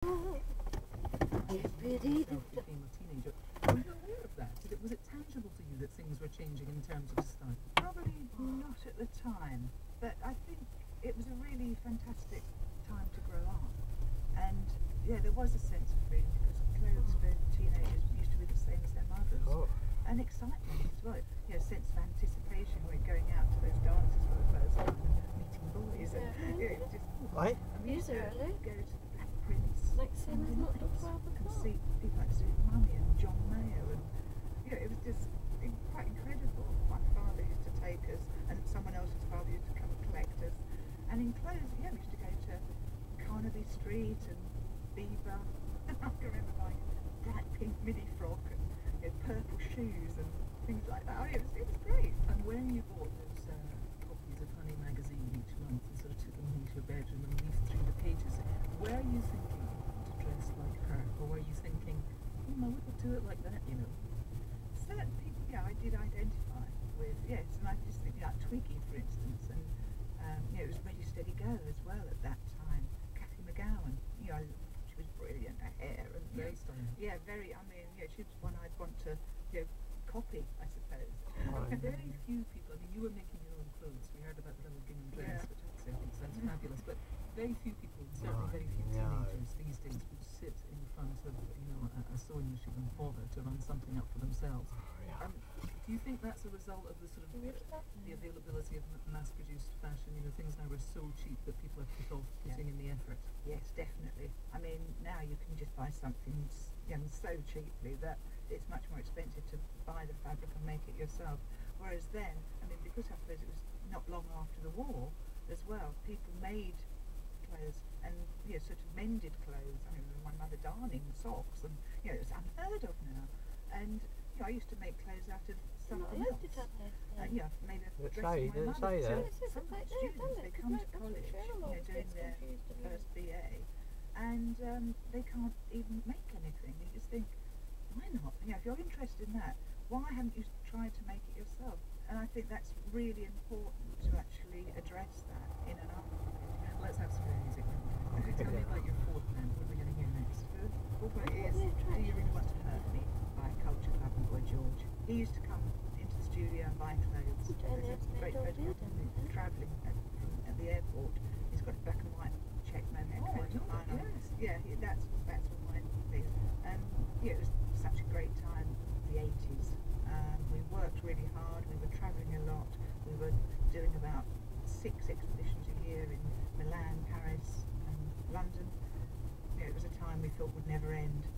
Being a teenager, were you aware of that? Was it tangible to you that things were changing in terms of style? Probably not at the time, but I think it was a really fantastic time to grow up. And yeah, there was a sense of freedom because clothes for teenagers used to be the same as their mothers. Oh. And excitement as well. You know, sense of anticipation when going out to those dances for the first time and meeting boys. And, you know, just, right? I mean, you go to the Black Prince. Like saying it's not at 12 o'clock. See people like Sue Mummy and John Mayo, and you know, it was just quite incredible. My father used to take us, and someone else's father used to come and collect us. And in clothes, yeah, we used to go to Carnaby Street and Bieber. And I can remember buying a bright pink midi frock and purple shoes and things like that. I mean, it was great. And when you bought those copies of Honey Magazine each month and sort of took them into your bedroom and leafed through the pages, were you thinking to dress like her, or were you thinking, I wouldn't do it like that, you know? Certain people, yeah, I did identify with, yes, and I just think like Twiggy, for instance, and you know, it was Ready Steady Go as well at that time. Kathy McGowan, you know, she was brilliant, her hair and very stunning. Yeah, very. I mean, yeah, she was one I'd want to, you know, copy, I suppose. Very few people. I mean, you were making your own clothes. We heard about the little gingham dress, which I think sounds fabulous, but very few people, certainly very few teenagers these days, would sit in front of, you know, a sewing machine and bother to run something up for themselves. Do you think that's a result of the sort of the availability of mass-produced fashion? You know, things now are so cheap that people have put off putting in the effort. Yes, definitely. I mean, now you can just buy something so cheaply that it's much more expensive to buy the fabric and make it yourself. Whereas then, I mean, because I suppose it was not long after the war as well, people made clothes and, you know, sort of mended clothes. I mean, my mother darning socks, and, you know, it's unheard of now. And you know, I used to make clothes out of something else. Yeah, made a dress for my mother. So some students, they come to college, you know, doing their first BA, and they can't even make anything. You just think, why not? You know, if you're interested in that, why haven't you tried to make it yourself? And I think that's really important to actually address that in an art. Let's have some music. Could you tell me about your fourth band? What are we going to hear next? Fourth one is Do You Really Want to Hurt Me by Culture Club and Boy George. He used to come into the studio and buy clothes. There's a great photograph of him travelling at the airport. He's got a black and white check moment. That's all my things. Yeah, it was such a great time, the 80s. We worked really hard, we were travelling a lot, we were doing about 6 exhibitions a year in Milan, Paris and London. You know, it was a time we thought would never end.